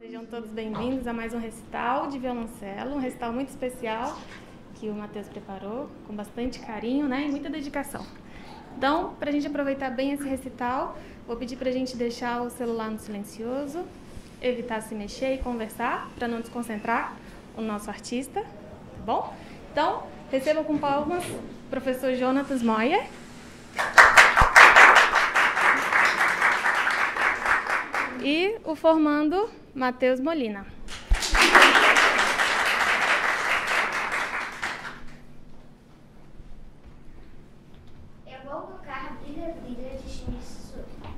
Sejam todos bem-vindos a mais um recital de violoncelo, um recital muito especial que o Mateus preparou com bastante carinho, né, e muita dedicação. Então, para a gente aproveitar bem esse recital, vou pedir para a gente deixar o celular no silencioso, evitar se mexer e conversar para não desconcentrar o nosso artista, tá bom? Então, recebam com palmas o professor Jonathan Moyer. E o formando Mateus Molina. Eu vou tocar Brilha, Brilha de Centro Suzuki.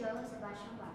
Johann Sebastian Bach.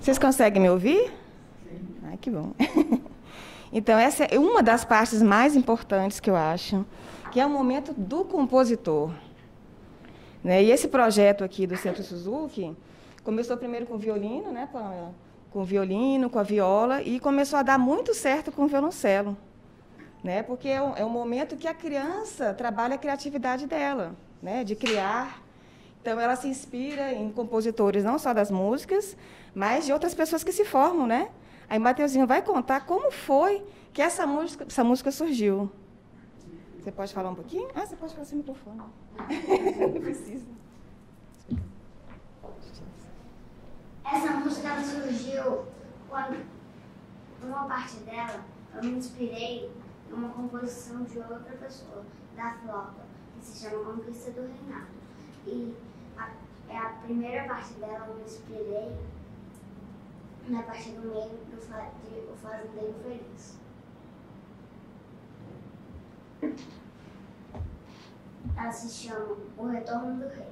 Vocês conseguem me ouvir? Sim. Ah, que bom. Então, essa é uma das partes mais importantes que eu acho, que é o momento do compositor. Né? E esse projeto aqui do Centro Suzuki começou primeiro com o violino, né, Pamela? Com o violino, com a viola, e começou a dar muito certo com o violoncelo. Né? Porque é um momento que a criança trabalha a criatividade dela, né? De criar. Então, ela se inspira em compositores não só das músicas, mas de outras pessoas que se formam, né? Aí Mateuzinho vai contar como foi que essa música surgiu. Você pode falar um pouquinho? Ah, você pode falar sem microfone. Não precisa. Essa música surgiu quando, uma parte dela, eu me inspirei em uma composição de outra pessoa, da flauta, que se chama Conquista do Reinado. E a primeira parte dela eu me inspirei na parte do meio de O Fazendeiro Feliz. Ela se chama O Retorno do Rei.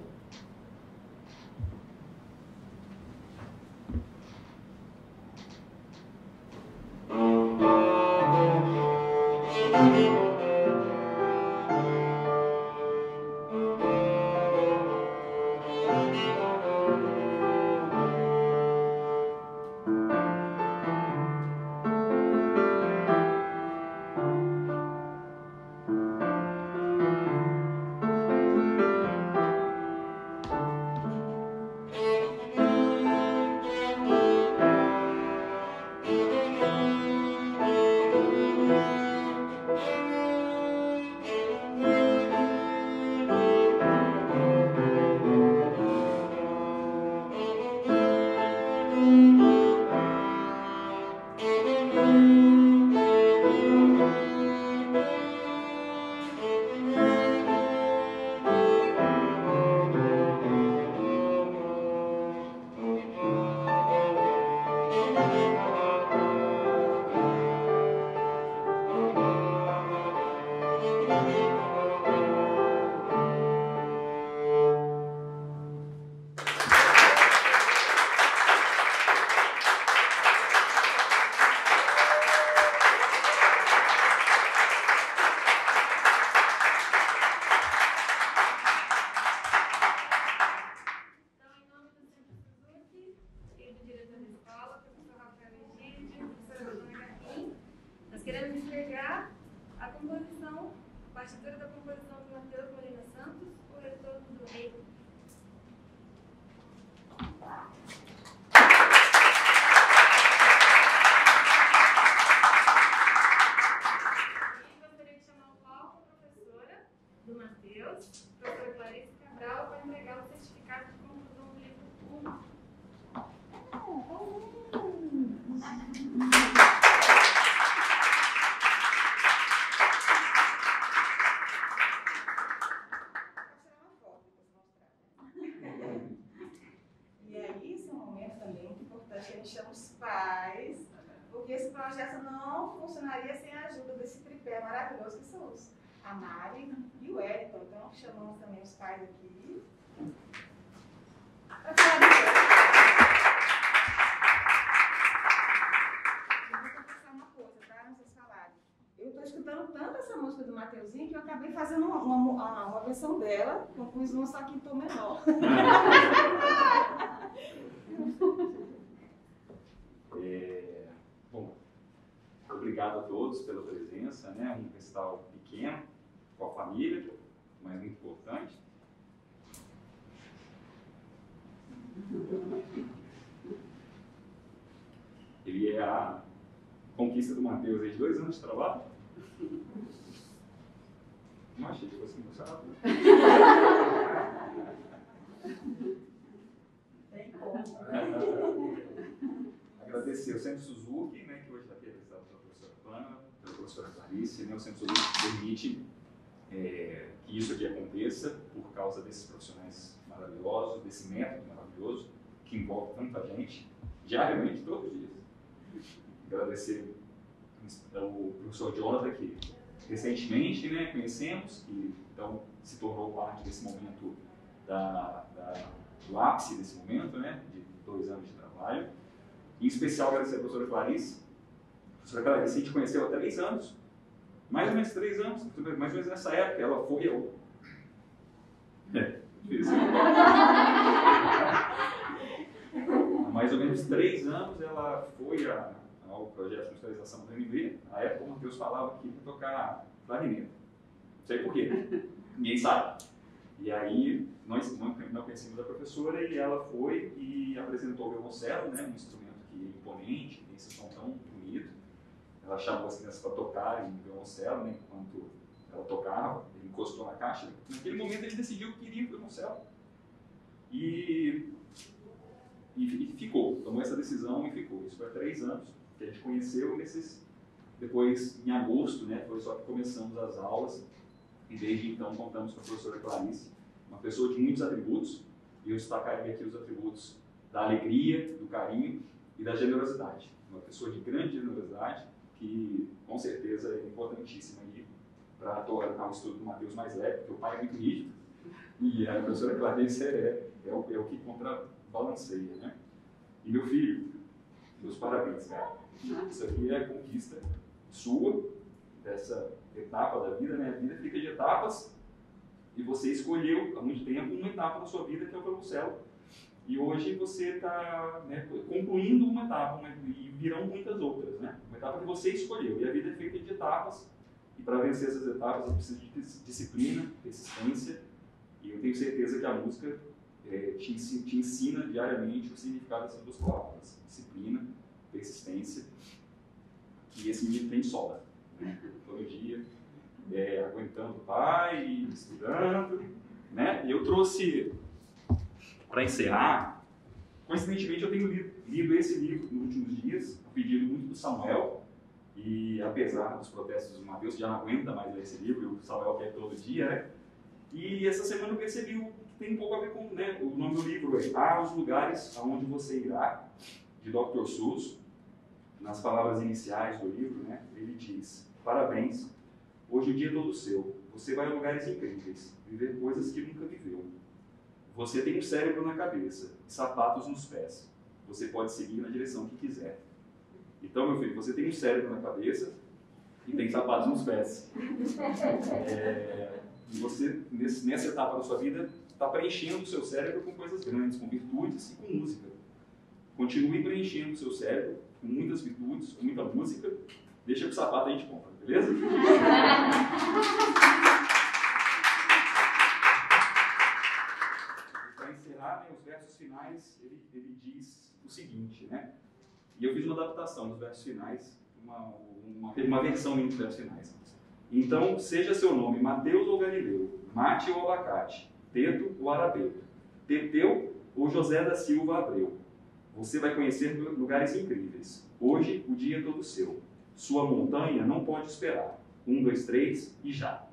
Mateus Molina Santos, o retorno do rei. E gostaria de chamar ao palco a professora do Mateus, professora Clarice, para entregar o certificado de conclusão do livro 1. A Mari e o Elton, então chamamos também os pais aqui. Eu vou confessar uma coisa, tá? Não sei se falarem. Eu estou escutando tanto essa música do Mateuzinho que eu acabei fazendo uma versão dela, compus uma só que em tom menor. Bom, obrigado a todos pela presença, né? Um festival pequeno, com a família, mas muito importante. Ele é a conquista do Mateus de 2 anos de trabalho. Não achei que você não gostava. Tem como. Agradecer ao Centro Suzuki, né, que hoje está aqui representado pela professora Pana, pela professora Clarice, né? O Centro Suzuki permite que isso aqui aconteça por causa desses profissionais maravilhosos, desse método maravilhoso que envolve tanta gente, diariamente, todos os dias. Agradecer ao professor Jonathan, que recentemente, né, conhecemos, que então se tornou parte desse momento, do ápice desse momento, né, de 2 anos de trabalho. Em especial agradecer à professora Clarice. A professora Clarice a gente conheceu há 3 anos. Mais ou menos 3 anos, mais ou menos nessa época, ela foi eu. Há mais ou menos 3 anos ela foi ao projeto de industrialização do MB. Na época o Mateus falava que ia tocar clarineta. Não sei porquê, ninguém sabe. E aí nós conhecemos a professora e ela foi e apresentou o violoncelo, né, um instrumento que é imponente, tem esse som tão bonito. Ela chamou as crianças para tocarem no violoncelo, né? Enquanto ela tocava, ele encostou na caixa. Naquele momento ele decidiu que iria para o violoncelo. E ficou, tomou essa decisão e ficou. Isso foi há 3 anos que a gente conheceu. Depois, em agosto, né, foi só que começamos as aulas. E desde então contamos com a professora Clarice, uma pessoa de muitos atributos. E eu destacaria aqui os atributos da alegria, do carinho e da generosidade. Uma pessoa de grande generosidade, que com certeza é importantíssima aí para tornar o estudo do Mateus mais leve, porque o pai é muito rígido e a professora Clarice é o que contrabalanceia, né? E meu filho, meus parabéns, cara. Isso aqui é a conquista sua, dessa etapa da vida, né? A vida fica de etapas e você escolheu há muito tempo uma etapa da sua vida que é o violoncelo. E hoje você está, né, concluindo uma etapa, e virão muitas outras, né? Uma etapa que você escolheu. E a vida é feita de etapas, e para vencer essas etapas eu preciso de disciplina, persistência, e eu tenho certeza que a música te ensina diariamente o significado dessas 2 palavras. Disciplina, persistência, e esse menino tem sola, né? Todo dia, aguentando o pai, estudando, né? E eu trouxe... Para encerrar, coincidentemente eu tenho lido esse livro nos últimos dias, a pedido muito do Samuel, e apesar dos protestos do Mateus, já não aguenta mais ler esse livro, e o Samuel quer todo dia, né? E essa semana eu percebi que tem um pouco a ver com, né, o nome do livro, Há os Lugares Aonde Você Irá, de Dr. Sus. Nas palavras iniciais do livro, né, ele diz: parabéns, hoje o dia é todo seu, você vai a lugares incríveis, viver coisas que nunca viveu. Você tem um cérebro na cabeça e sapatos nos pés. Você pode seguir na direção que quiser. Então, meu filho, você tem um cérebro na cabeça e tem sapatos nos pés. E você, nessa etapa da sua vida, está preenchendo o seu cérebro com coisas grandes, com virtudes e com música. Continue preenchendo o seu cérebro com muitas virtudes, com muita música. Deixa que o sapato a gente compra, beleza? o seguinte, né? E eu fiz uma adaptação dos versos finais, uma versão dos versos finais. Então, seja seu nome Mateus ou Galileu, Mate ou Abacate, Teto ou Arabeto, Teteu ou José da Silva Abreu, você vai conhecer lugares incríveis. Hoje, o dia é todo seu. Sua montanha não pode esperar. 1, 2, 3 e já!